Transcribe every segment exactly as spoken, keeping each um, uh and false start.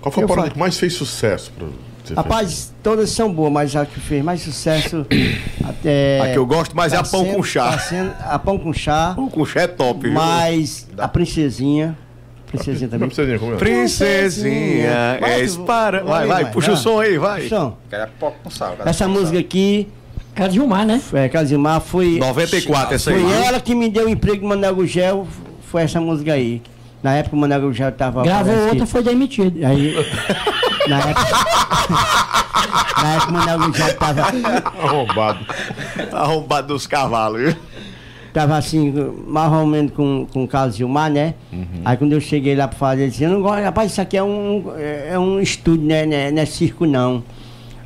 Qual foi a parada que mais fez sucesso para você? Rapaz, fez? Todas são boas, mas a que fez mais sucesso. É, a que eu gosto mais tá é a Pão sendo, com Chá. Tá sendo, a Pão com Chá. Pão com Chá é top, mas viu? A Princesinha. Princesinha também. Princesinha, como é? Princesinha. Vai, é para... vai, vai, vai, puxa vai. O som aí, vai. Som. Essa música aqui. Casimar, né? É, Casimar foi. noventa e quatro, essa aí. Foi ela que me deu o emprego de Emanuel Gurgel, foi essa música aí. Na época o Emanuel Gurgel tava. Gravou outra, foi demitido. Aí. Na época. Na época o Emanuel Gurgel tava. Arrombado. Arrombado dos cavalos, viu? Tava assim, mais ou menos com, com o Carlos Zilmar, né? Uhum. Aí quando eu cheguei lá pra fazer, ele disse, eu não gosto, rapaz, isso aqui é um, é um estúdio, né? Não é, não é circo, não.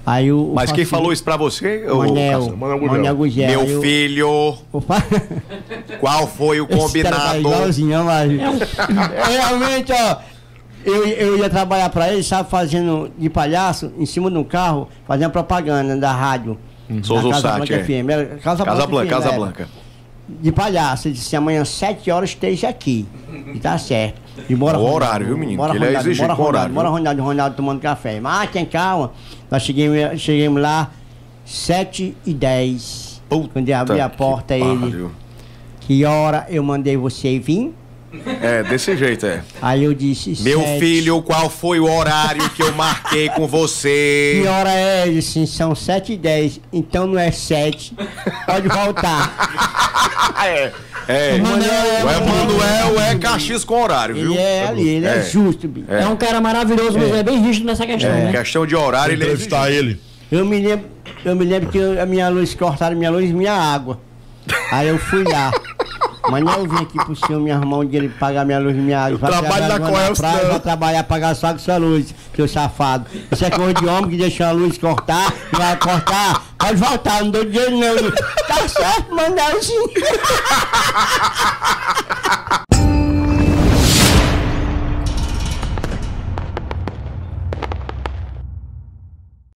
Aí o, mas o quem falou isso pra você? Manel, Manel Gurgel. Meu eu... filho, opa. Qual foi o combinado? Igualzinho, mas... Realmente, ó, eu, eu ia trabalhar pra ele, sabe, fazendo de palhaço, em cima de um carro, fazendo propaganda da rádio. Hum. Souza Sati, é. F M, Casa Blanca, Casa Blanca. Casa Blanca. De palhaço, ele disse, amanhã às sete horas esteja aqui. E tá certo. E bora o Ronaldo, horário, viu, menino? Bora, ele Ronaldo, é exigente com horário. Bora Ronaldo, Ronaldo tomando café. Mas tem calma. Nós chegamos, chegamos lá sete e dez. Quando eu abri a porta, que ele. Pariu. Que hora eu mandei você vir? É, desse jeito, é. Aí eu disse. Meu sete. Filho, qual foi o horário que eu marquei com você? Que hora é? Eu disse, são sete e dez. Então não é sete. Pode voltar. É. É, o Emanuel é, é, é, é, é, é Caxias com horário, viu? Ele é ali, ele é, é justo, bicho. É. É um cara maravilhoso, mas é, é bem rígido nessa questão, é. Né? Questão de horário, ele está ele. Eu me lembro, eu me lembro que eu, a minha luz, cortaram minha luz e minha água. Aí eu fui lá. Mas não, eu vim aqui pro senhor me arrumar um dinheiro pra pagar minha luz e minha água. Eu vai trabalho da Coelho, senhor. Vai trabalhar, pagar só com sua luz, seu safado. Isso é coisa de homem que deixa a luz cortar, vai cortar. Pode voltar, não dou dinheiro não. Tá certo, mandar assim.